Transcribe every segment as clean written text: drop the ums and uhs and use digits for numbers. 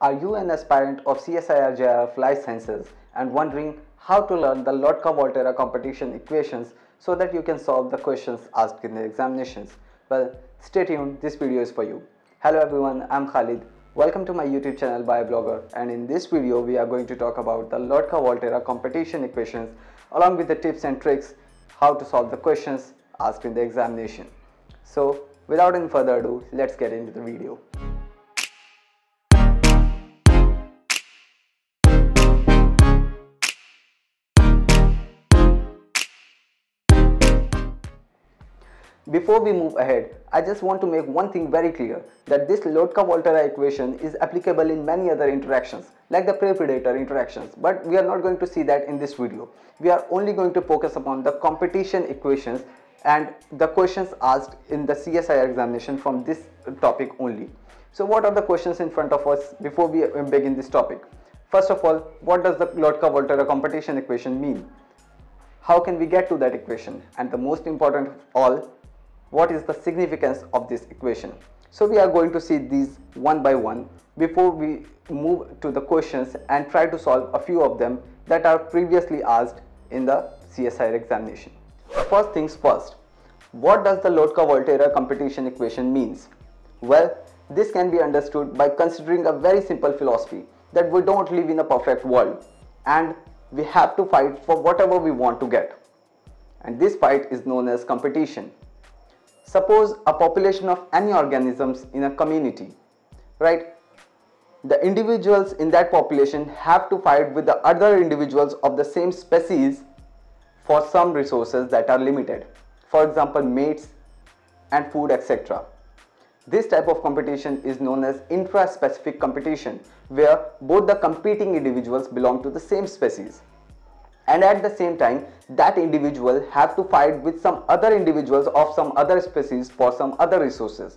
Are you an aspirant of CSIR JRF Life Sciences and wondering how to learn the Lotka-Volterra competition equations so that you can solve the questions asked in the examinations? Well, stay tuned, this video is for you. Hello everyone, I am Khalid. Welcome to my YouTube channel BioBlogger, and in this video we are going to talk about the Lotka-Volterra competition equations along with the tips and tricks how to solve the questions asked in the examination. So, without any further ado, let's get into the video. Before we move ahead, I just want to make one thing very clear, that this Lotka-Volterra equation is applicable in many other interactions like the prey-predator interactions, but we are not going to see that in this video. We are only going to focus upon the competition equations and the questions asked in the CSIR examination from this topic only. So what are the questions in front of us before we begin this topic? First of all, what does the Lotka-Volterra competition equation mean? How can we get to that equation? And the most important of all, what is the significance of this equation? So we are going to see these one by one before we move to the questions and try to solve a few of them that are previously asked in the CSIR examination. First things first, what does the Lotka-Volterra competition equation means? Well, this can be understood by considering a very simple philosophy that we don't live in a perfect world and we have to fight for whatever we want to get. And this fight is known as competition. Suppose a population of any organisms in a community, right? The individuals in that population have to fight with the other individuals of the same species for some resources that are limited. For example, mates and food, etc. This type of competition is known as intra-specific competition, where both the competing individuals belong to the same species. And at the same time, that individual have to fight with some other individuals of some other species for some other resources.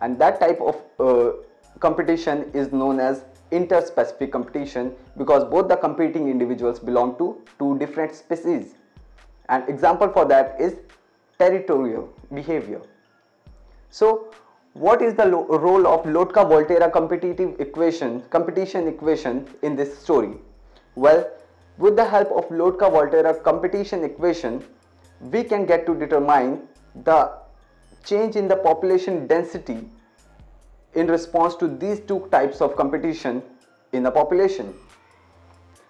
And that type of competition is known as interspecific competition, because both the competing individuals belong to two different species. An example for that is territorial behavior. So, what is the role of Lotka-Volterra competition equation in this story? Well, with the help of Lotka-Volterra competition equation, we can get to determine the change in the population density in response to these two types of competition in a population.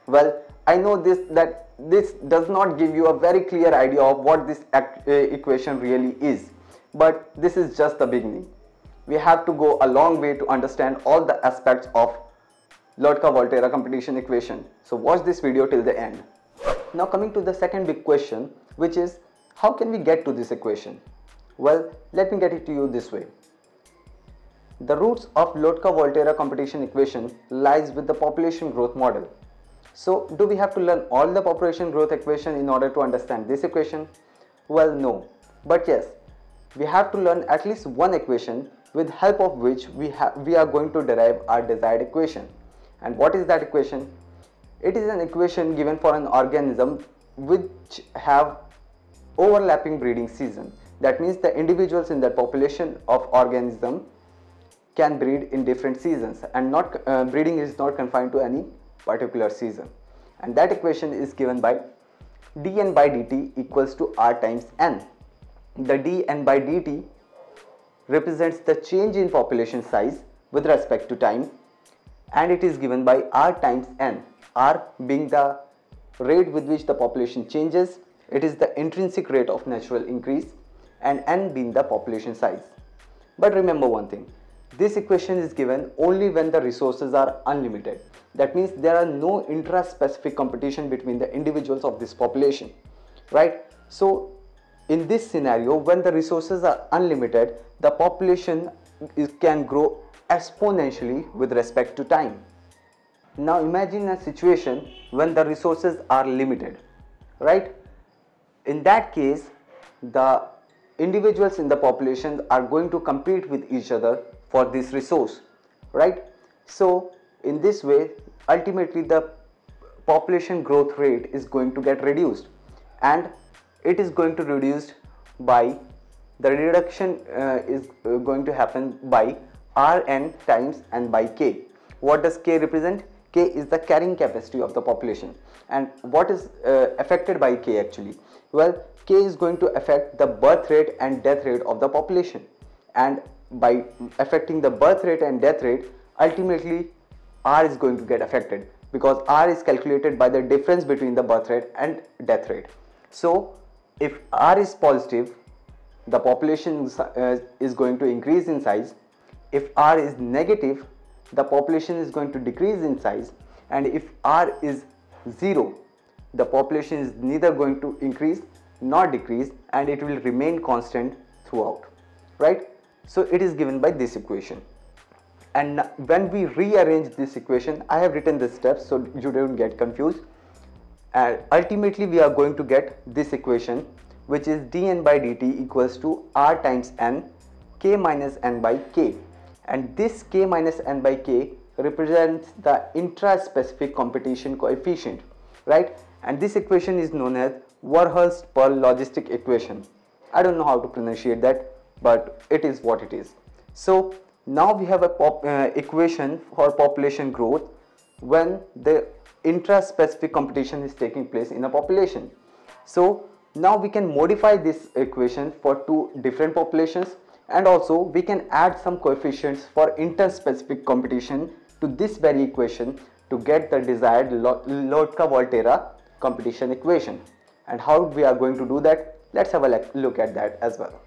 Well, I know that this does not give you a very clear idea of what this equation really is, but this is just the beginning. We have to go a long way to understand all the aspects of Lotka-Volterra competition equation. So watch this video till the end. Now coming to the second big question, which is how can we get to this equation? Well, let me get it to you this way. The roots of Lotka-Volterra competition equation lies with the population growth model. So do we have to learn all the population growth equation in order to understand this equation? Well, no, but yes, we have to learn at least one equation with help of which we are going to derive our desired equation. And what is that equation? It is an equation given for an organism which have overlapping breeding season. That means the individuals in that population of organism can breed in different seasons, and breeding is not confined to any particular season. And that equation is given by dN by dt equals to R times N. The dN by dt represents the change in population size with respect to time, and it is given by R times N, R being the rate with which the population changes, it is the intrinsic rate of natural increase, and N being the population size. But remember one thing, this equation is given only when the resources are unlimited. That means there are no intra-specific competition between the individuals of this population, right? So in this scenario, when the resources are unlimited, the population can grow exponentially with respect to time. Now imagine a situation when the resources are limited, right? In that case, the individuals in the population are going to compete with each other for this resource, right? So in this way, ultimately the population growth rate is going to get reduced, and it is going to reduce by the reduction is going to happen by Rn times N by K. What does K represent? K is the carrying capacity of the population. And what is affected by K actually? Well, K is going to affect the birth rate and death rate of the population, and by affecting the birth rate and death rate, ultimately R is going to get affected, because R is calculated by the difference between the birth rate and death rate. So if R is positive, the population is going to increase in size. If R is negative, the population is going to decrease in size. And if R is 0, the population is neither going to increase nor decrease, and it will remain constant throughout, right? So it is given by this equation. And when we rearrange this equation, I have written the steps so you don't get confused, and ultimately we are going to get this equation, which is dN by dt equals to R times N, K minus N by K. And this K minus N by K represents the intraspecific competition coefficient, right? And this equation is known as Verhulst-Pearl logistic equation. I don't know how to pronunciate that, but it is what it is. So now we have a equation for population growth when the intraspecific competition is taking place in a population. So now we can modify this equation for two different populations, and also we can add some coefficients for interspecific competition to this very equation to get the desired Lotka-Volterra competition equation. And how we are going to do that? Let's have a look at that as well.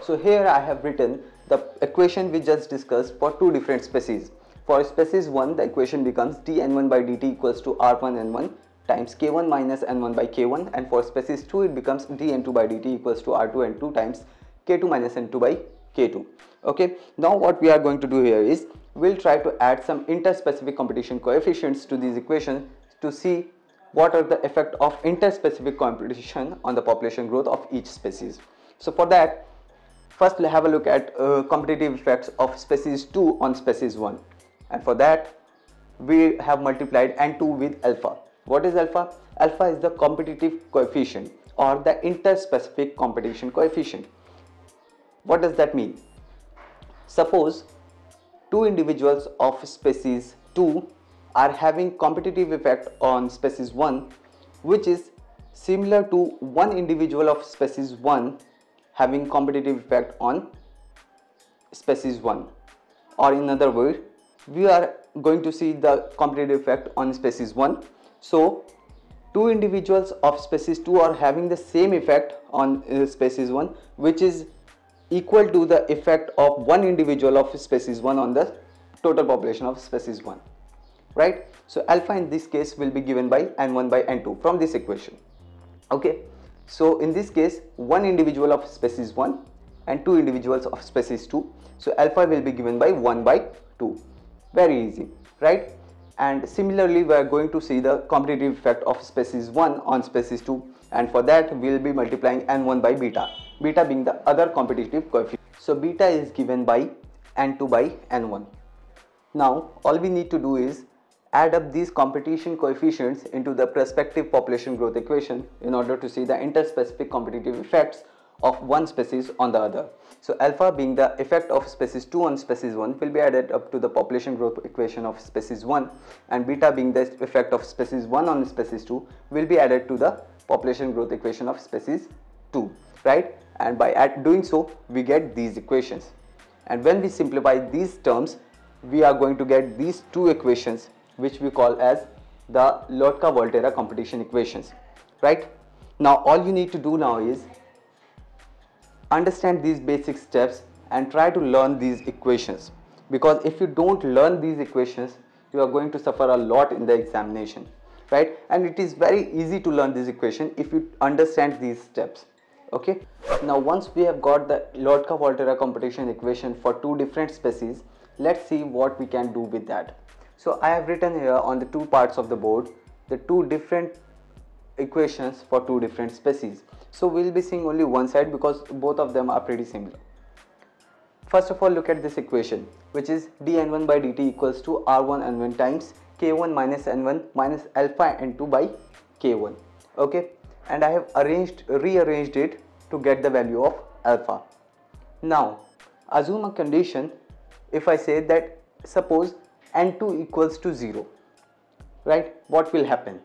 So here I have written the equation we just discussed for two different species. For species 1, the equation becomes dN1 by dt equals to R1N1 times K1 minus N1 by K1, and for species 2 it becomes dN2 by dt equals to R2N2 times K2 minus N2 by K2. Okay, now what we are going to do here is we'll try to add some interspecific competition coefficients to these equations to see what are the effect of interspecific competition on the population growth of each species. So for that, first we'll have a look at competitive effects of species 2 on species 1, and for that we have multiplied N2 with alpha. What is alpha? Alpha is the competitive coefficient or the interspecific competition coefficient. What does that mean? Suppose two individuals of species 2 are having competitive effect on species 1, which is similar to one individual of species 1 having competitive effect on species 1, or in other words, we are going to see the competitive effect on species 1. So two individuals of species 2 are having the same effect on species 1, which is equal to the effect of one individual of species 1 on the total population of species 1, right? So alpha in this case will be given by N1 by N2 from this equation. Okay, so in this case, one individual of species 1 and two individuals of species 2, so alpha will be given by 1 by 2. Very easy, right? And similarly, we are going to see the competitive effect of species 1 on species 2, and for that we will be multiplying N1 by beta, beta being the other competitive coefficient. So beta is given by N2 by N1. Now all we need to do is add up these competition coefficients into the prospective population growth equation in order to see the interspecific competitive effects of one species on the other. So alpha being the effect of species 2 on species 1 will be added up to the population growth equation of species 1, and beta being the effect of species 1 on species 2 will be added to the population growth equation of species 2, right? And by doing so, we get these equations. And when we simplify these terms, we are going to get these two equations, which we call as the Lotka-Volterra competition equations, right? Now all you need to do now is understand these basic steps and try to learn these equations, because if you don't learn these equations, you are going to suffer a lot in the examination, right? And it is very easy to learn this equation if you understand these steps. Okay, now once we have got the Lotka-Volterra competition equation for two different species, let's see what we can do with that. So I have written here on the two parts of the board the two different equations for two different species. So we will be seeing only one side because both of them are pretty similar. First of all, look at this equation, which is dN1 by dt equals to R1N1 times K1 minus N1 minus alpha N2 by K1. Okay, and I have rearranged it to get the value of alpha. Now assume a condition. If I say that suppose and 2 equals to 0, right? What will happen?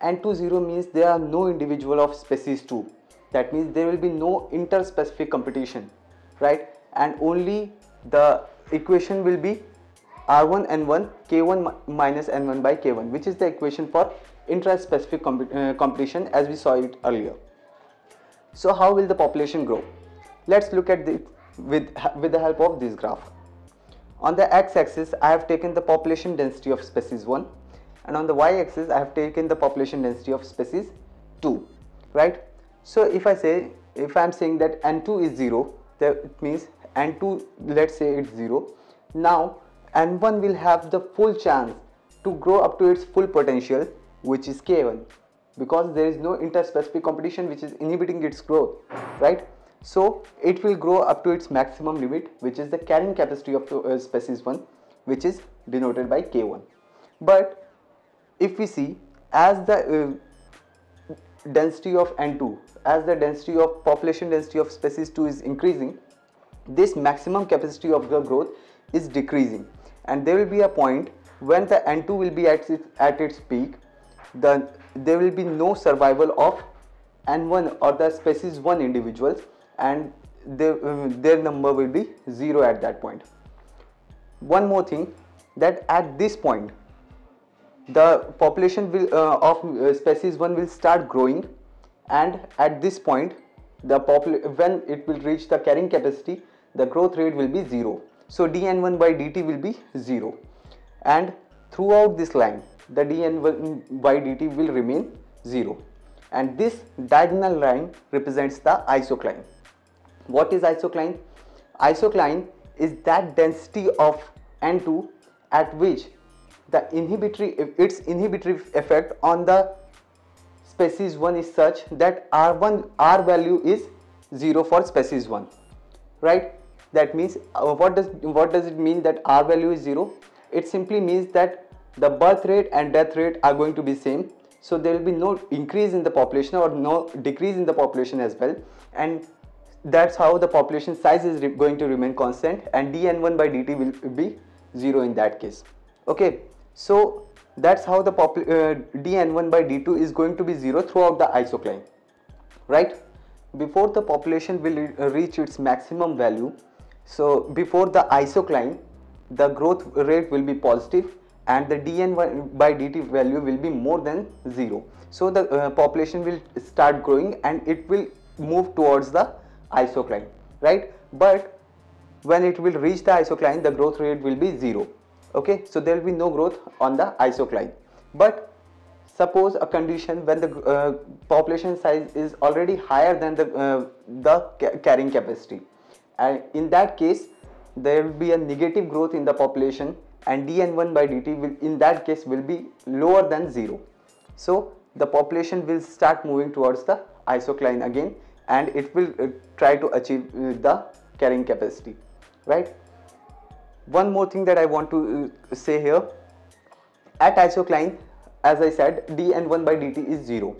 And 2 0 means there are no individual of species 2. That means there will be no interspecific competition, right? And only the equation will be R1 N1 K1 minus N1 by K1, which is the equation for intraspecific competition as we saw it earlier. So how will the population grow? Let's look at it with the help of this graph. On the x-axis I have taken the population density of species 1, and on the y-axis I have taken the population density of species 2, right? So if I am saying that N2 is 0, that it means N2, let's say it's 0. Now N1 will have the full chance to grow up to its full potential, which is K1, because there is no interspecific competition which is inhibiting its growth, right? So it will grow up to its maximum limit, which is the carrying capacity of species 1, which is denoted by K1. But if we see, as the density of N2, as the density of population density of species 2 is increasing, this maximum capacity of the growth is decreasing, and there will be a point when the N2 will be at its peak. There will be no survival of N1 or the species 1 individuals, and their number will be 0 at that point. One more thing, that at this point the population of species 1 will start growing, and at this point when it will reach the carrying capacity, the growth rate will be 0. So dN1 by dt will be 0, and throughout this line the dN1 by dt will remain 0, and this diagonal line represents the isocline. What is isocline? Isocline is that density of N2 at which its inhibitory effect on the species 1 is such that R value is 0 for species 1, right? That means what does it mean that R value is 0? It simply means that the birth rate and death rate are going to be same, so there will be no increase in the population or no decrease in the population as well, and that's how the population size is going to remain constant, and dN1 by dt will be 0 in that case. Okay, so that's how the dN1 by d2 is going to be 0 throughout the isocline, right? Before the population will reach its maximum value, so before the isocline the growth rate will be positive and the dN1 by dt value will be more than 0. So the population will start growing and it will move towards the isocline, right? But when it will reach the isocline the growth rate will be 0. Okay, so there will be no growth on the isocline. But suppose a condition when the population size is already higher than the carrying capacity, and in that case there will be a negative growth in the population, and dN1 by dt will in that case will be lower than 0. So the population will start moving towards the isocline again, and it will try to achieve the carrying capacity, right? One more thing that I want to say here, at isocline, as I said, dN1 by dt is 0.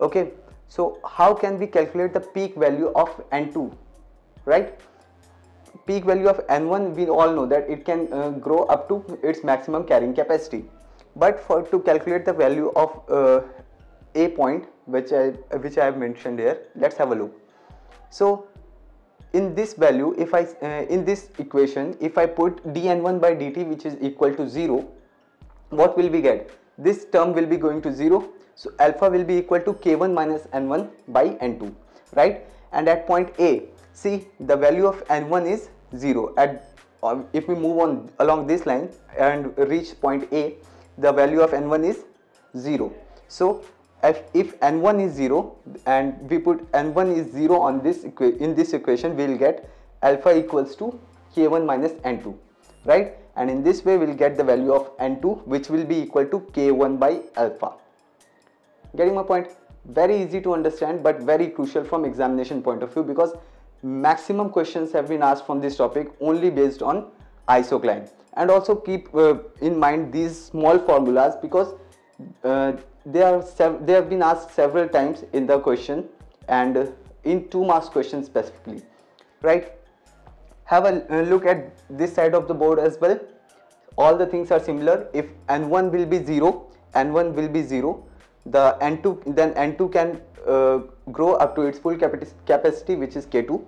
Okay, so how can we calculate the peak value of N2, right? Peak value of N1, we all know that it can grow up to its maximum carrying capacity, but to calculate the value of a point which I have mentioned here, let's have a look. So in this value, if I in this equation, if I put dN1 by dt which is equal to 0, what will we get? This term will be going to 0, so alpha will be equal to K1 minus N1 by N2, right? And at point A, see, the value of N1 is 0. If we move on along this line and reach point A, the value of N1 is 0. So if N1 is 0 and we put N1 is 0 on this equation, we will get alpha equals to K1 minus N2, right? And in this way we will get the value of N2, which will be equal to K1 by alpha. Getting my point? Very easy to understand, but very crucial from examination point of view, because maximum questions have been asked from this topic only based on isocline. And also keep in mind these small formulas, because they have been asked several times in the question, and in 2 marks questions specifically, right? Have a look at this side of the board as well. all the things are similar. If n1 will be 0, n1 will be 0, the n2, then n2 can grow up to its full capacity, which is k2.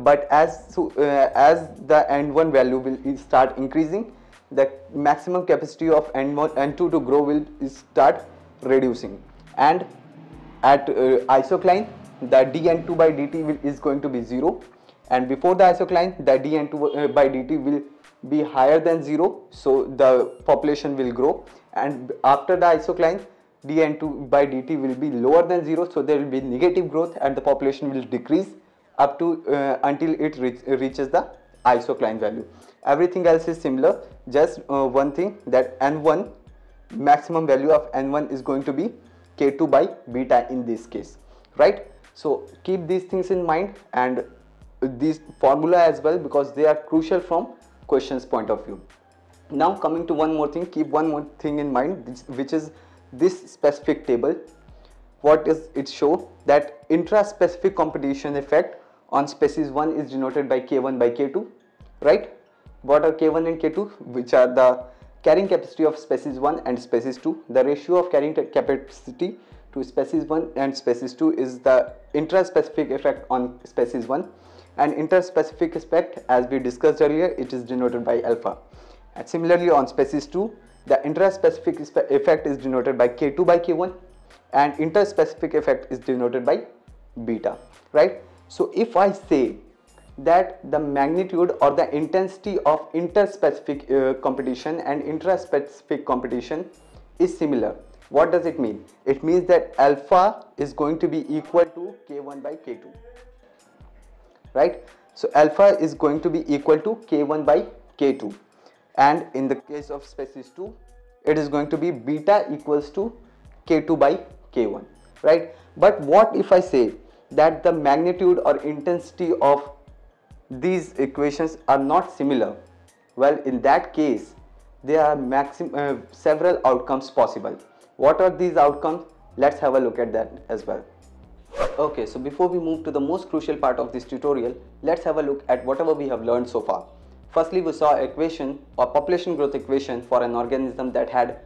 But as the n1 value will start increasing, the maximum capacity of n2 to grow will start reducing, and at isocline the dn2 by dt is going to be 0, and before the isocline the dn2 by dt will be higher than 0, so the population will grow, and after the isocline dn2 by dt will be lower than 0, so there will be negative growth and the population will decrease up to until it reaches the isocline value. Everything else is similar, just one thing, that n1, maximum value of n1 is going to be k2 by beta in this case, right? So keep these things in mind, and these formula as well, because they are crucial from questions point of view. Now coming to one more thing, keep one more thing in mind, which is this specific table. What does it show? That intra-specific competition effect on species 1 is denoted by k1 by k2, right? What are k1 and k2? Which are the carrying capacity of species 1 and species 2. The ratio of carrying capacity to species 1 and species 2 is the intraspecific effect on species 1, and interspecific effect, as we discussed earlier, it is denoted by alpha. And similarly on species 2, the intraspecific effect is denoted by k2 by k1, and interspecific effect is denoted by beta, right? So if I say that the magnitude or the intensity of interspecific competition and intraspecific competition is similar, what does it mean? It means that alpha is going to be equal to k1 by k2, right? So alpha is going to be equal to k1 by k2, and in the case of species 2, it is going to be beta equals to k2 by k1, right? But what if I say that the magnitude or intensity of these equations are not similar? Well, in that case there are several outcomes possible. What are these outcomes? Let's have a look at that as well. Okay, so before we move to the most crucial part of this tutorial, let's have a look at whatever we have learned so far. Firstly, we saw equation or population growth equation for an organism that had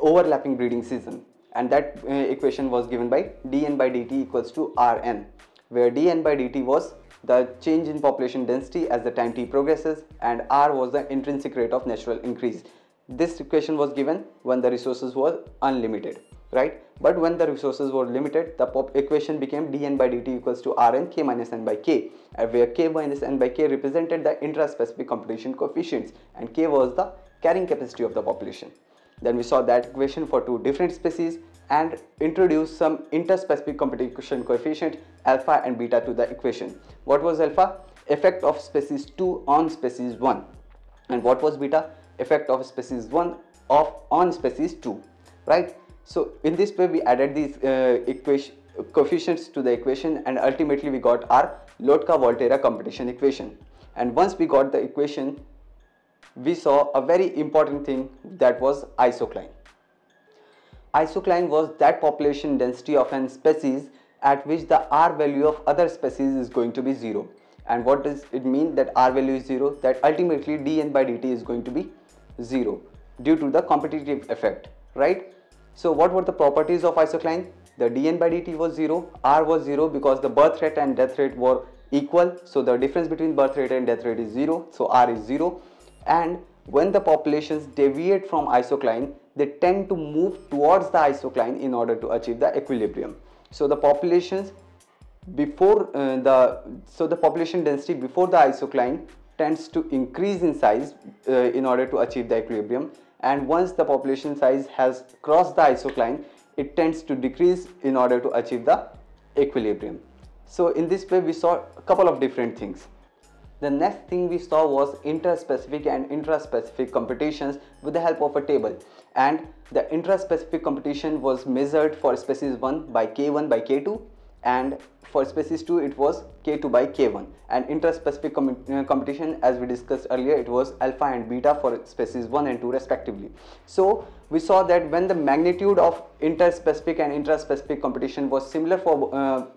overlapping breeding season, and that equation was given by dn by dt equals to rn, where dn by dt was the change in population density as the time t progresses, and r was the intrinsic rate of natural increase. This equation was given when the resources were unlimited, right? But when the resources were limited, the equation became dn by dt equals to rn k minus n by k, where k minus n by k represented the intraspecific competition coefficients and k was the carrying capacity of the population. Then we saw that equation for two different species and introduced some interspecific competition coefficient alpha and beta to the equation. What was alpha? Effect of species 2 on species 1. And what was beta? Effect of species 1 on species 2, right? So in this way we added these coefficients to the equation, and ultimately we got our Lotka-Volterra competition equation. And once we got the equation, we saw a very important thing, that was isocline. Isocline was that population density of an species at which the R value of other species is going to be 0. And what does it mean that R value is 0? That ultimately dn by dt is going to be 0 due to the competitive effect, right? So what were the properties of isocline? The dn by dt was 0, R was 0 because the birth rate and death rate were equal. So the difference between birth rate and death rate is 0, so R is 0. And when the populations deviate from isocline, they tend to move towards the isocline in order to achieve the equilibrium. So the populations before the population density before the isocline tends to increase in size in order to achieve the equilibrium, and once the population size has crossed the isocline, it tends to decrease in order to achieve the equilibrium. So in this way we saw a couple of different things. The next thing we saw was interspecific and intraspecific competitions with the help of a table, and the intraspecific competition was measured for species 1 by k1 by k2, and for species 2 it was k2 by k1, and interspecific competition, as we discussed earlier, it was alpha and beta for species 1 and 2 respectively. So we saw that when the magnitude of interspecific and intraspecific competition was similar for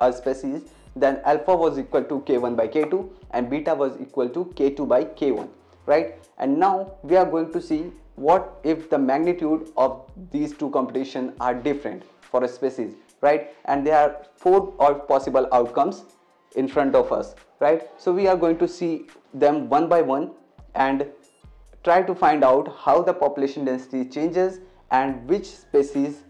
a species, then alpha was equal to k1 by k2 and beta was equal to k2 by k1, right? And now we are going to see what if the magnitude of these two competitions are different for a species, right? And there are four possible outcomes in front of us, right? So we are going to see them one by one and try to find out how the population density changes and which species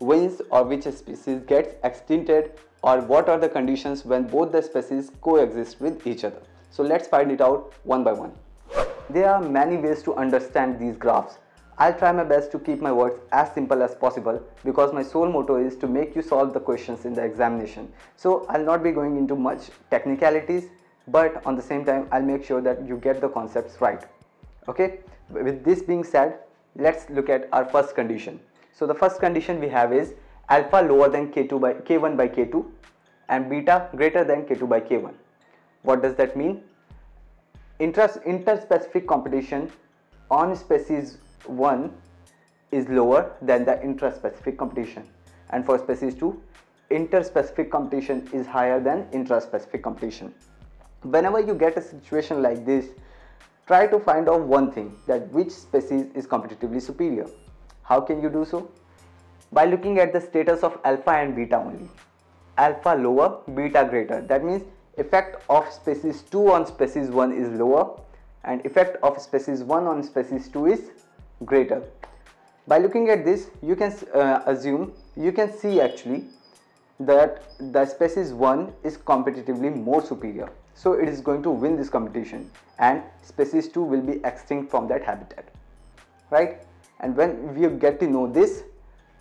wins or which species gets extincted, or what are the conditions when both the species coexist with each other. So let's find it out one by one. There are many ways to understand these graphs. I'll try my best to keep my words as simple as possible because my sole motto is to make you solve the questions in the examination. So I'll not be going into much technicalities, but on the same time I'll make sure that you get the concepts right. Okay, with this being said, let's look at our first condition. So the first condition we have is alpha lower than K1 by K2 and beta greater than K2 by K1. What does that mean? Interspecific competition on species 1 is lower than the intraspecific competition, and for species 2, interspecific competition is higher than intraspecific competition. Whenever you get a situation like this, try to find out one thing, that which species is competitively superior. How can you do so? By looking at the status of alpha and beta only. Alpha lower, beta greater. That means effect of species 2 on species 1 is lower and effect of species 1 on species 2 is greater. By looking at this, you can see actually that the species 1 is competitively more superior. So it is going to win this competition and species 2 will be extinct from that habitat, right? And when we get to know this,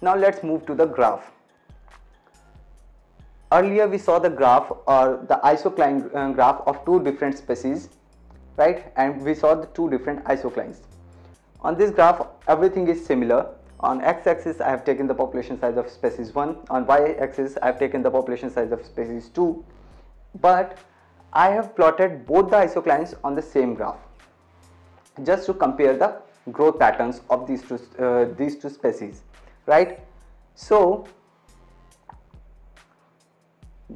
now let's move to the graph. Earlier we saw the graph or the isocline graph of two different species, right? And we saw the two different isoclines. On this graph everything is similar. On x-axis I have taken the population size of species 1, on y-axis I have taken the population size of species 2, but I have plotted both the isoclines on the same graph just to compare the growth patterns of these two species, right? So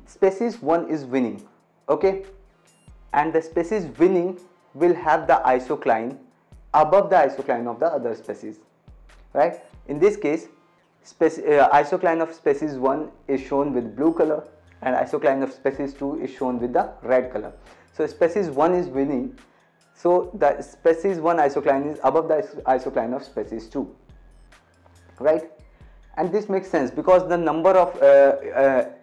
species 1 is winning, okay, and the species winning will have the isocline above the isocline of the other species, right? In this case, isocline of species 1 is shown with blue color and isocline of species 2 is shown with the red color. So species 1 is winning, so the species 1 isocline is above the isocline of species 2, right? And this makes sense because the number of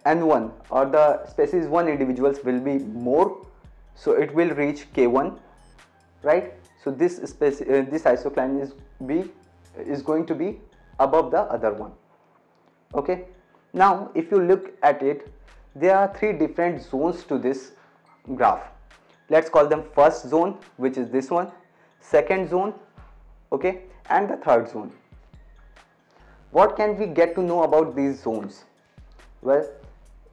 N1 or the species 1 individuals will be more, so it will reach K1, right? So this isocline is going to be above the other one, okay? Now if you look at it, there are three different zones to this graph. Let's call them first zone, which is this one, second zone, okay, and the third zone. What can we get to know about these zones? Well,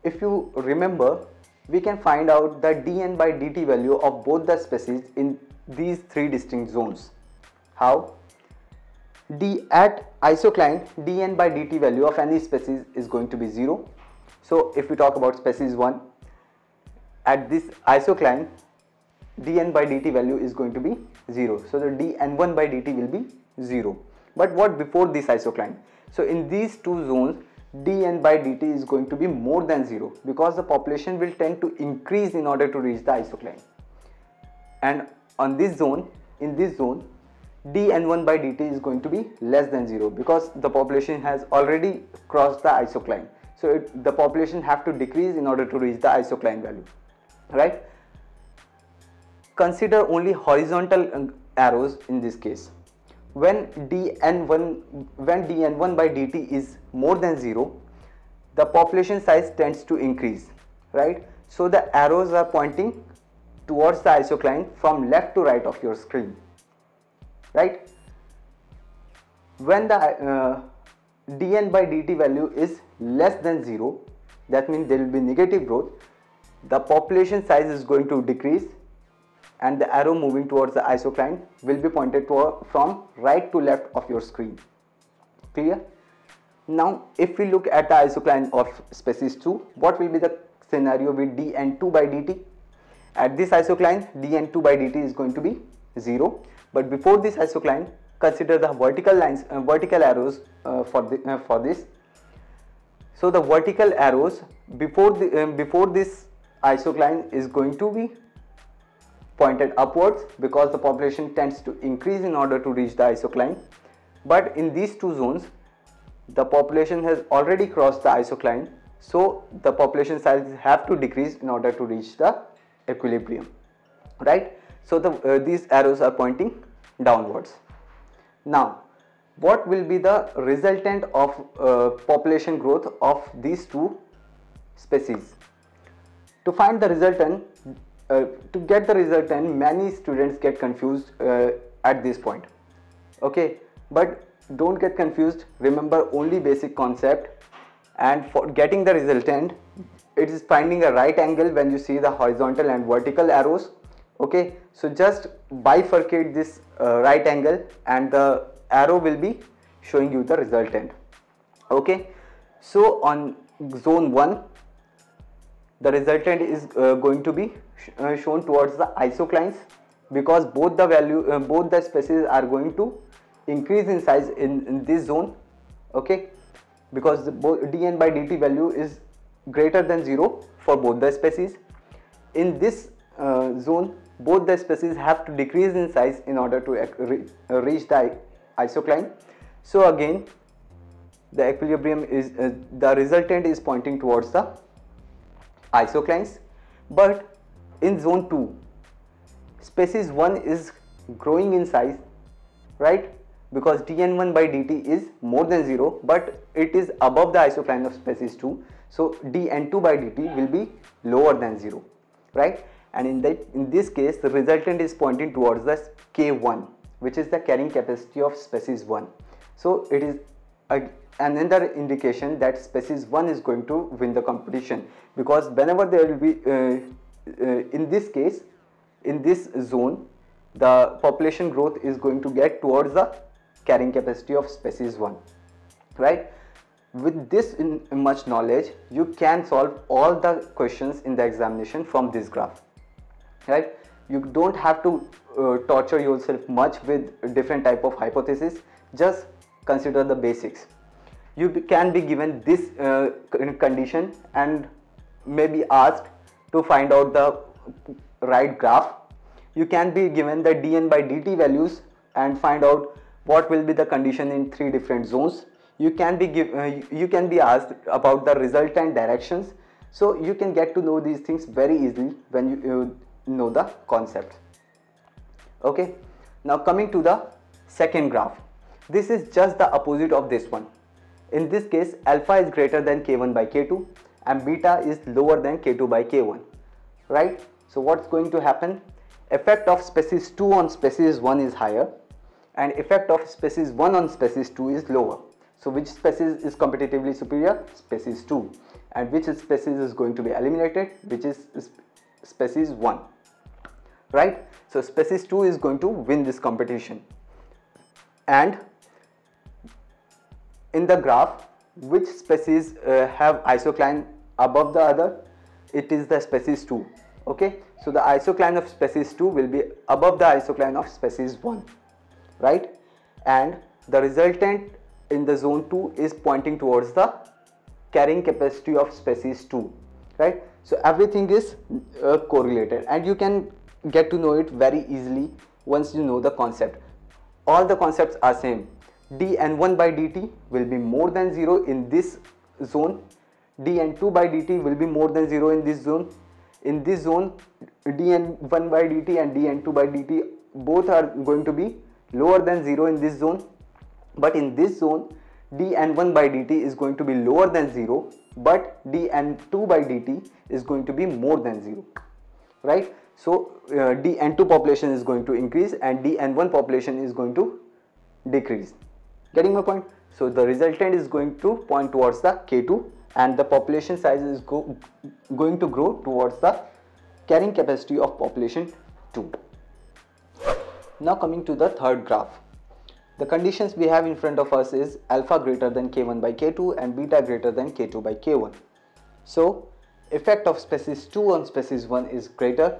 if you remember, we can find out the dN by dt value of both the species in these three distinct zones. How? At isocline, dN by dt value of any species is going to be 0. So if we talk about species 1, at this isocline, dN by dt value is going to be 0. So the dN1 by dt will be 0. But what before this isocline? So in these two zones, dN by dt is going to be more than 0 because the population will tend to increase in order to reach the isocline. And on this zone, in this zone, dN1 by dt is going to be less than 0 because the population has already crossed the isocline. So the population have to decrease in order to reach the isocline value, right? Consider only horizontal arrows in this case. When dN1 by dt is more than 0, the population size tends to increase, right? So the arrows are pointing towards the isocline from left to right of your screen, right? When the dN by dt value is less than 0, that means there will be negative growth, the population size is going to decrease and the arrow moving towards the isocline will be pointed from right to left of your screen. Clear? Now if we look at the isocline of species 2, what will be the scenario with dN2 by dt? At this isocline, dN2 by dt is going to be 0. But before this isocline, consider the vertical lines, vertical arrows for this. So the vertical arrows before this isocline is going to be pointed upwards because the population tends to increase in order to reach the isocline. But in these two zones, the population has already crossed the isocline, so the population sizes have to decrease in order to reach the equilibrium, right? So these arrows are pointing downwards. Now, what will be the resultant of population growth of these two species? To find the resultant, to get the resultant, many students get confused at this point, okay? But don't get confused, remember only basic concept. And for getting the resultant, it is finding a right angle when you see the horizontal and vertical arrows, okay? So just bifurcate this right angle and the arrow will be showing you the resultant, okay? So on zone 1, the resultant is going to be shown towards the isoclines, because both the species are going to increase in size in this zone, okay? Because the dN by dt value is greater than 0 for both the species. In this zone, both the species have to decrease in size in order to reach the isocline. So again, the equilibrium is the resultant is pointing towards the isoclines. But in zone 2, species 1 is growing in size, right? Because dN1 by dt is more than 0, but it is above the isocline of species 2. So dN2 by dt will be lower than 0, right? And in this case, the resultant is pointing towards the K1, which is the carrying capacity of species 1. So it is another indication that species 1 is going to win the competition, because whenever there will be, in this case, in this zone, the population growth is going to get towards the carrying capacity of species 1, right? With this much knowledge, you can solve all the questions in the examination from this graph, right? You don't have to torture yourself much with different type of hypothesis. Just consider the basics. You can be given this condition and may be asked to find out the right graph. You can be given the dN by dt values and find out what will be the condition in 3 different zones. You can be asked about the resultant directions. So you can get to know these things very easily when you know the concept. Okay. Now coming to the second graph. This is just the opposite of this one. In this case, alpha is greater than k1 by k2 and beta is lower than k2 by k1, right? So what's going to happen? Effect of species 2 on species 1 is higher and effect of species 1 on species 2 is lower. So which species is competitively superior? Species 2. And which species is going to be eliminated? Which is species 1, right? So species 2 is going to win this competition. And in the graph, which species have isocline above the other? It is the species 2, okay? So the isocline of species 2 will be above the isocline of species 1, right? And the resultant in the zone 2 is pointing towards the carrying capacity of species 2, right? So everything is correlated and you can get to know it very easily once you know the concept. All the concepts are same. dN1 by dt will be more than 0 in this zone. dN2 by dt will be more than 0 in this zone. In this zone, dN1 by dt and dN2 by dt both are going to be lower than 0 in this zone. But in this zone, dN1 by dt is going to be lower than 0, but dN2 by dt is going to be more than 0, right? So dN2 population is going to increase and dN1 population is going to decrease. Getting my point? So the resultant is going to point towards the K2, and the population size is going to grow towards the carrying capacity of population 2. Now coming to the third graph. The conditions we have in front of us is alpha greater than k1 by k2 and beta greater than k2 by k1. So effect of species 2 on species 1 is greater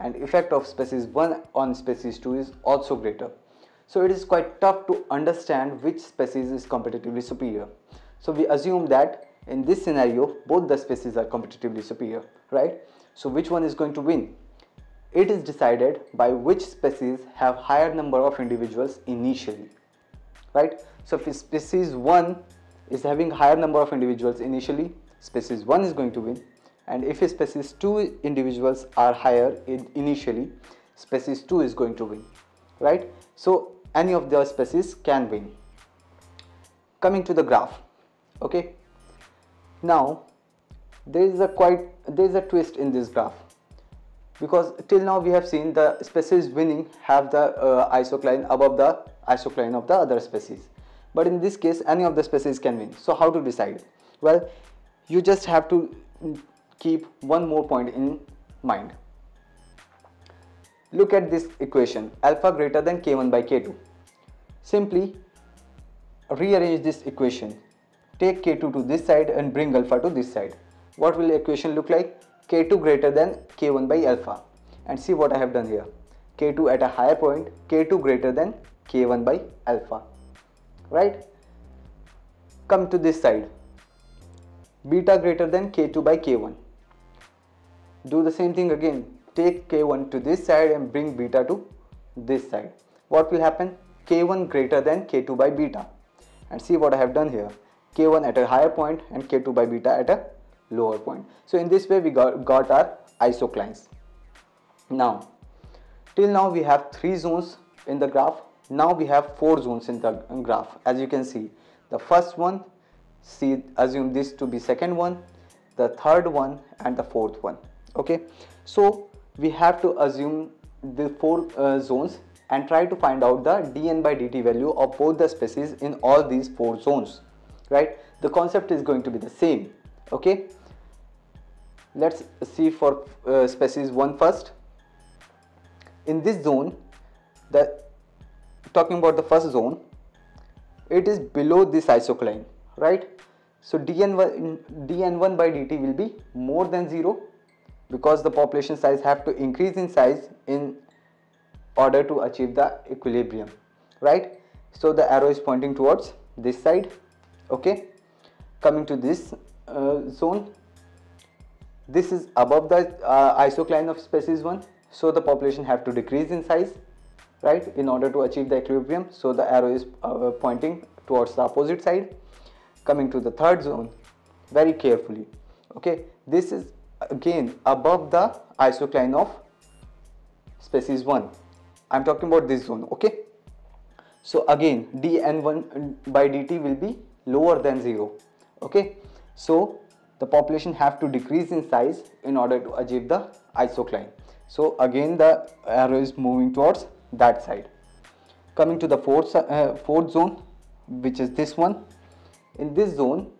and effect of species 1 on species 2 is also greater. So it is quite tough to understand which species is competitively superior. So we assume that in this scenario both the species are competitively superior, right? So which one is going to win? It is decided by which species have higher number of individuals initially, right? So if species 1 is having higher number of individuals initially, species 1 is going to win. And if species 2 individuals are higher initially, species 2 is going to win, right? So any of the species can win. Coming to the graph, okay? Now there is a twist in this graph, because till now we have seen the species winning have the isocline above the isocline of the other species, but in this case any of the species can win. So how to decide? Well, you just have to keep one more point in mind. Look at this equation, alpha greater than k1 by k2. Simply rearrange this equation. Take k2 to this side and bring alpha to this side. What will the equation look like? k2 greater than k1 by alpha. And see what I have done here. k2 at a higher point, k2 greater than k1 by alpha. Right? Come to this side. Beta greater than k2 by k1. Do the same thing again. Take k1 to this side and bring beta to this side. What will happen? k1 greater than k2 by beta. And see what I have done here. k1 at a higher point and k2 by beta at a lower point. So in this way we got our isoclines. Now, till now we have 3 zones in the graph. Now we have 4 zones in the graph. As you can see, the first one, assume this to be second one, the third one and the fourth one. Okay, so we have to assume the 4 zones and try to find out the dN by dt value of both the species in all these 4 zones, right? The concept is going to be the same. Okay, let's see for species 1 first. In this zone, talking about the first zone, it is below this isocline, right? So dN1 by dt will be more than 0, because the population size have to increase in size in order to achieve the equilibrium, right? So the arrow is pointing towards this side. Okay, coming to this zone, this is above the isocline of species 1, so the population have to decrease in size, right, in order to achieve the equilibrium. So the arrow is pointing towards the opposite side. Coming to the third zone, very carefully, okay, this is again above the isocline of species 1. I'm talking about this zone, okay? So again dN1 by dt will be lower than 0, okay? So the population have to decrease in size in order to achieve the isocline. So again the arrow is moving towards that side. Coming to the fourth zone, which is this one. In this zone,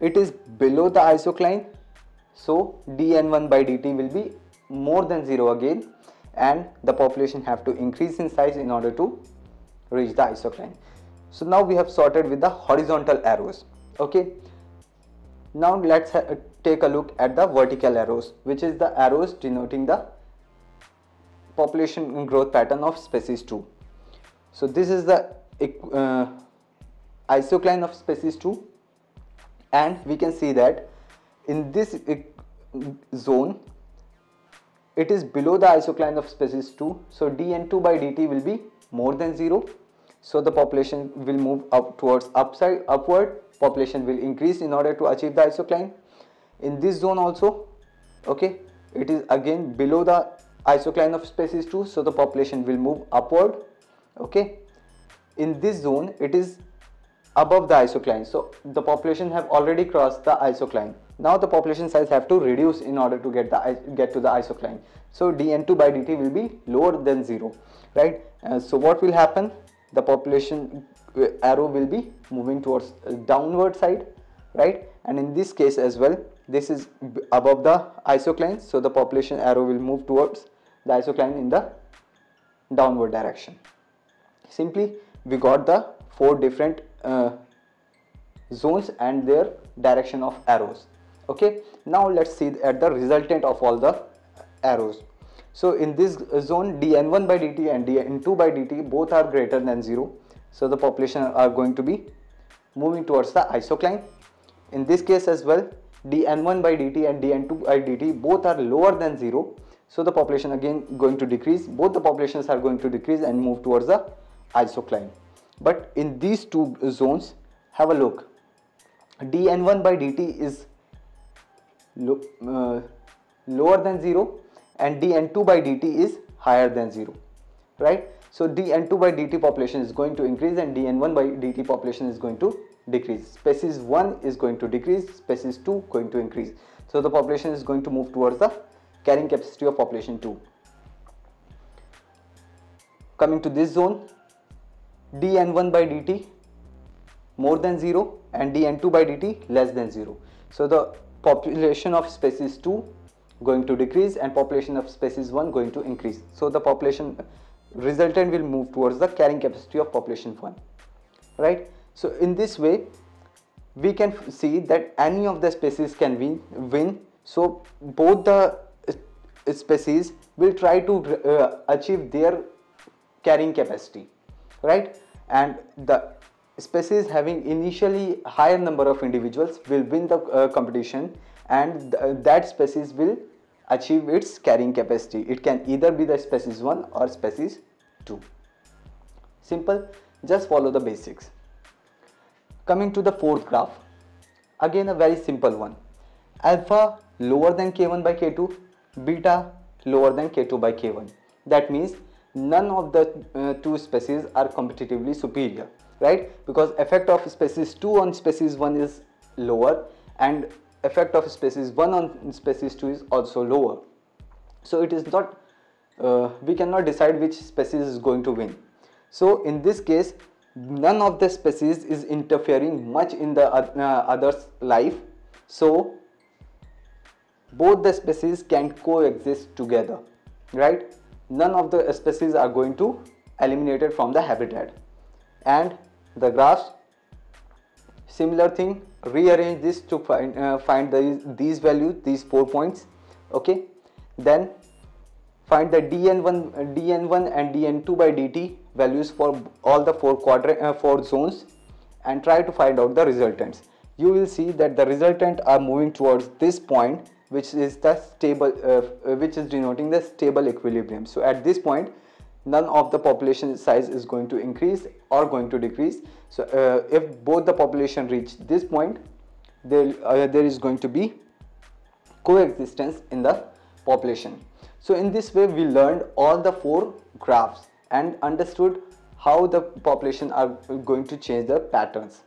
it is below the isocline, so dN1 by dt will be more than 0 again, and the population have to increase in size in order to reach the isocline. So now we have sorted with the horizontal arrows, okay? Now let's take a look at the vertical arrows, which is the arrows denoting the population growth pattern of species 2. So this is the isocline of species 2, and we can see that in this zone it is below the isocline of species 2, so dN2 by dt will be more than 0, so the population will move up towards upward, population will increase in order to achieve the isocline. In this zone also, okay, it is again below the isocline of species 2, so the population will move upward, okay? In this zone it is above the isocline, so the population have already crossed the isocline. Now the population size have to reduce in order to get to the isocline, so dN2 by dt will be lower than 0, right? So what will happen? The population arrow will be moving towards downward side, right? And in this case as well, this is above the isocline, so the population arrow will move towards the isocline in the downward direction. Simply we got the 4 different zones and their direction of arrows, okay? Now let's see at the resultant of all the arrows. So in this zone, dN1 by dt and dN2 by dt both are greater than 0. So the population are going to be moving towards the isocline. In this case as well, dN1 by dt and dN2 by dt both are lower than 0. So the population again going to decrease. Both the populations are going to decrease and move towards the isocline. But in these two zones, have a look. dN1 by dt is lower than 0 and dN2 by dt is higher than 0, right? So dN2 by dt population is going to increase and dN1 by dt population is going to decrease. Species 1 is going to decrease, species 2 going to increase. So the population is going to move towards the carrying capacity of population 2. Coming to this zone, dN1 by dt more than 0 and dN2 by dt less than 0. So the population of species 2 going to decrease and population of species 1 going to increase. So the population resultant will move towards the carrying capacity of population 1, right? So in this way we can see that any of the species can win. So both the species will try to achieve their carrying capacity, right? And the species having initially higher number of individuals will win the competition, and that species will achieve its carrying capacity. It can either be the species 1 or species 2. Simple, just follow the basics. Coming to the fourth graph, again a very simple one. Alpha lower than K1 by K2, beta lower than K2 by K1. That means none of the two species are competitively superior, right? Because effect of species 2 on species 1 is lower and effect of species 1 on species 2 is also lower. So it is not, we cannot decide which species is going to win. So in this case, none of the species is interfering much in the other's life. So both the species can coexist together, right? None of the species are going to eliminated from the habitat. And the graphs, similar thing, rearrange this to find these values, these 4 points, okay? Then find the dN1 and dN2 by dt values for all the four zones and try to find out the resultants. You will see that the resultant are moving towards this point, which is the stable, which is denoting the stable equilibrium. So at this point, none of the population size is going to increase or going to decrease. So if both the population reach this point, there is going to be coexistence in the population. So in this way we learned all the 4 graphs and understood how the population are going to change their patterns.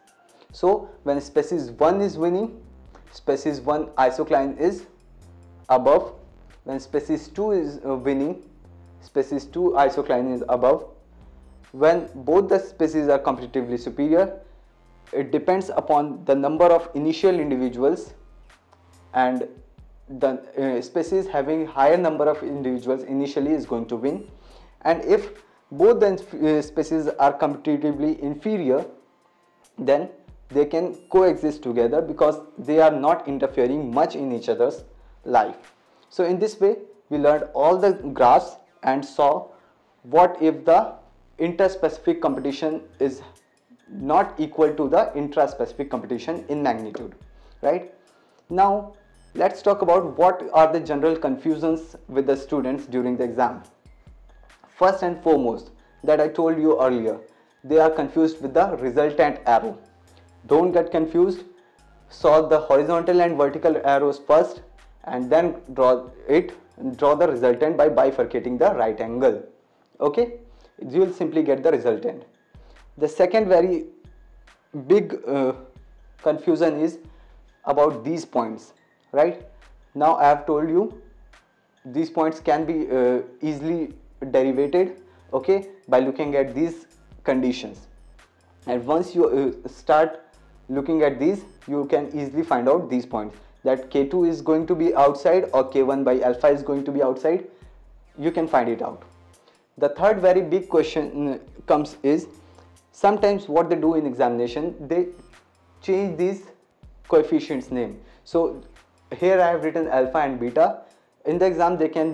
So when species 1 is winning, species 1 isocline is above. When species 2 is winning, species 2 isocline is above. When both the species are competitively superior, it depends upon the number of initial individuals, and the species having higher number of individuals initially is going to win. And if both the species are competitively inferior, then they can coexist together because they are not interfering much in each other's life. So in this way we learned all the graphs and saw what if the interspecific competition is not equal to the intraspecific competition in magnitude, right? Now let's talk about what are the general confusions with the students during the exam. First and foremost, that I told you earlier, they are confused with the resultant arrow. Don't get confused. Solve the horizontal and vertical arrows first and then draw the resultant by bifurcating the right angle, okay? You will simply get the resultant. The second very big confusion is about these points, right? Now I have told you these points can be easily derivated, okay, by looking at these conditions, and once you start looking at these, you can easily find out these points, that K2 is going to be outside or K1 by alpha is going to be outside. You can find it out. The third very big question comes is, sometimes what they do in examination, they change these coefficients name. So here I have written alpha and beta. in the exam they can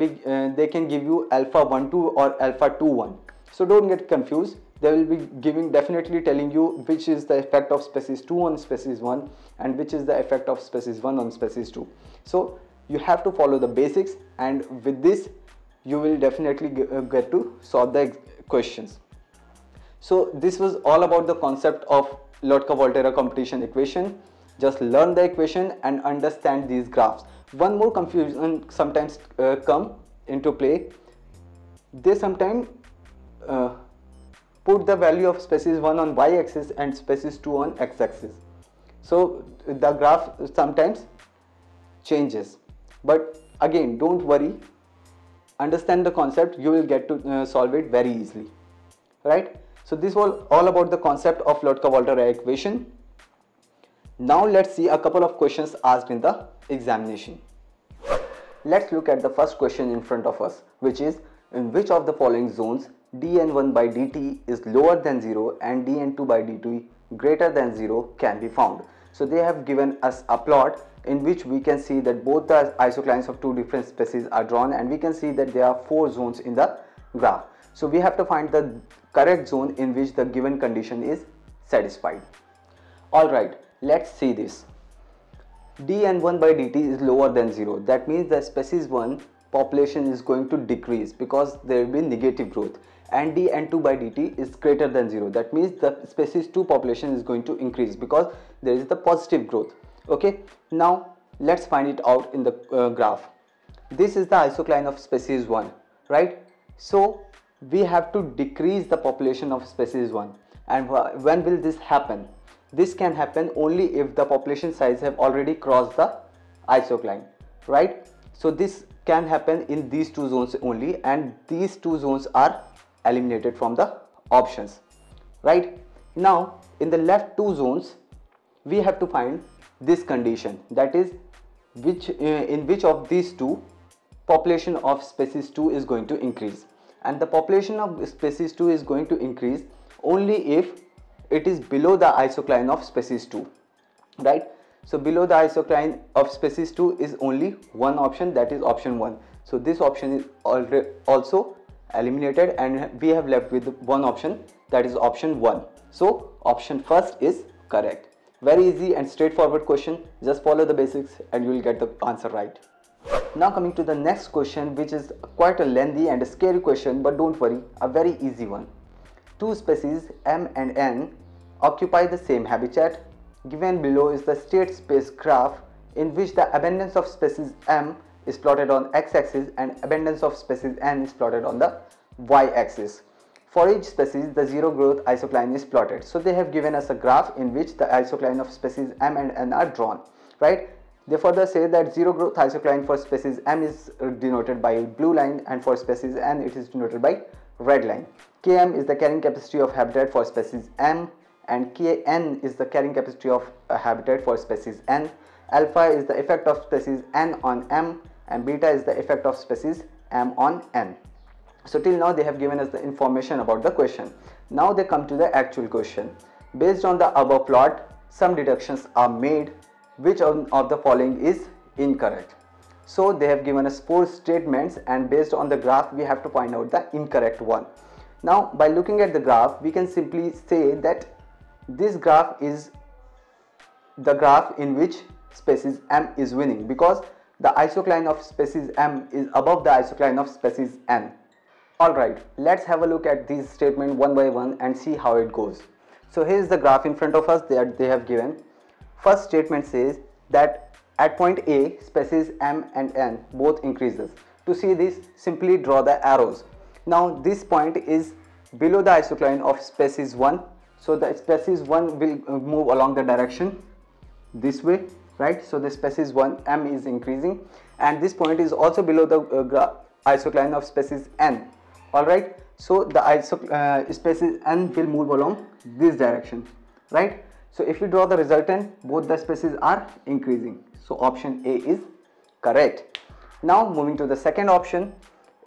give you alpha 1 2 or alpha 2 1. So don't get confused. They will be giving, definitely telling you which is the effect of species 2 on species 1 and which is the effect of species 1 on species 2. So you have to follow the basics, and with this you will definitely get to solve the questions. So this was all about the concept of Lotka-Volterra competition equation. Just learn the equation and understand these graphs. One more confusion sometimes come into play. They sometimes put the value of species 1 on y-axis and species 2 on x-axis. So the graph sometimes changes, but again don't worry, understand the concept, you will get to solve it very easily, right? So this was all about the concept of Lotka-Volterra equation. Now let's see a couple of questions asked in the examination. Let's look at the first question in front of us, which is, in which of the following zones dN1 by dt is lower than 0 and dN2 by dt greater than 0 can be found? So they have given us a plot in which we can see that both the isoclines of two different species are drawn, and we can see that there are 4 zones in the graph. So we have to find the correct zone in which the given condition is satisfied. Alright, let's see this. dN1 by dt is lower than 0. That means the species 1 population is going to decrease because there will be negative growth, and dN2 by dt is greater than 0. That means the species 2 population is going to increase because there is the positive growth. Okay, now let's find it out in the graph. This is the isocline of species 1, right? So we have to decrease the population of species 1, and when will this happen? This can happen only if the population size have already crossed the isocline, right? So this can happen in these 2 zones only, and these 2 zones are eliminated from the options, right? Now in the left 2 zones we have to find this condition, that is which in which of these 2 population of species 2 is going to increase, and the population of species 2 is going to increase only if it is below the isocline of species 2, right? So below the isocline of species 2 is only one option, that is option 1. So this option is already also eliminated, and we have left with one option, that is option 1. So option first is correct. Very easy and straightforward question. Just follow the basics and you will get the answer right. Now coming to the next question, which is quite a lengthy and a scary question, but don't worry, a very easy one. 2 species M and N occupy the same habitat. Given below is the state space graph in which the abundance of species M is plotted on x-axis and abundance of species N is plotted on the y-axis. For each species, the zero growth isocline is plotted. So they have given us a graph in which the isocline of species M and N are drawn, right? They further say that zero growth isocline for species M is denoted by blue line, and for species N it is denoted by red line. Km is the carrying capacity of habitat for species M, and Kn is the carrying capacity of habitat for species N. Alpha is the effect of species N on M, and beta is the effect of species M on N. So till now they have given us the information about the question. Now they come to the actual question. Based on the above plot, some deductions are made. Which of the following is incorrect? So they have given us 4 statements, and based on the graph we have to find out the incorrect one. Now by looking at the graph we can simply say that this graph is the graph in which species M is winning, because the isocline of species M is above the isocline of species N. Alright, let's have a look at these statements one by one and see how it goes. So here is the graph in front of us that they have given. First statement says that at point A, species M and N both increases. To see this, simply draw the arrows. Now this point is below the isocline of species 1. So the species 1 will move along the direction this way, right? So the species 1 M is increasing, and this point is also below the isocline of species N. Alright, so the species N will move along this direction, right? So if you draw the resultant, both the species are increasing. So option A is correct. Now moving to the second option.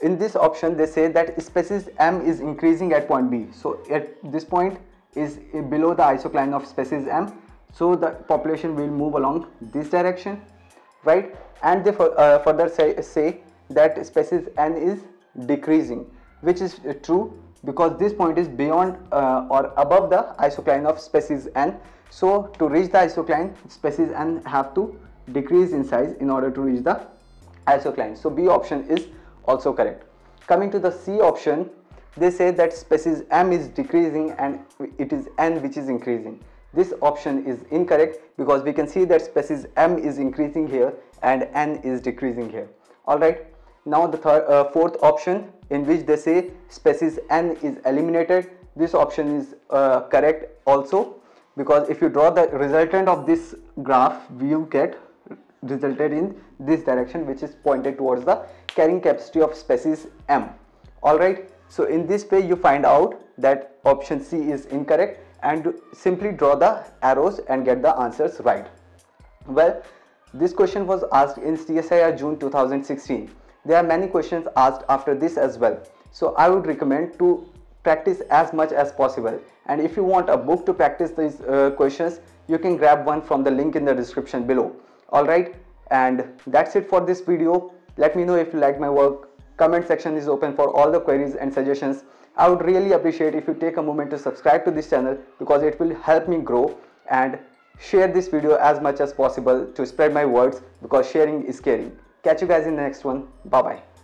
In this option they say that species M is increasing at point B. So at this point is below the isocline of species M. So the population will move along this direction, right? And they further say that species n is decreasing, which is true because this point is beyond or above the isocline of species n. So to reach the isocline, species n have to decrease in size in order to reach the isocline. So B option is also correct. Coming to the C option, they say that species M is decreasing and it is N which is increasing. This option is incorrect because we can see that species M is increasing here and N is decreasing here. Alright, now the fourth option, in which they say species N is eliminated. This option is correct also, because if you draw the resultant of this graph, you get resulted in this direction, which is pointed towards the carrying capacity of species M. Alright, so in this way you find out that option C is incorrect and simply draw the arrows and get the answers right. Well, this question was asked in CSIR June 2016. There are many questions asked after this as well. So I would recommend to practice as much as possible, and if you want a book to practice these questions, you can grab one from the link in the description below. Alright, and that's it for this video. Let me know if you like my work. Comment section is open for all the queries and suggestions. I would really appreciate if you take a moment to subscribe to this channel, because it will help me grow, and share this video as much as possible to spread my words, because sharing is caring. Catch you guys in the next one. Bye bye.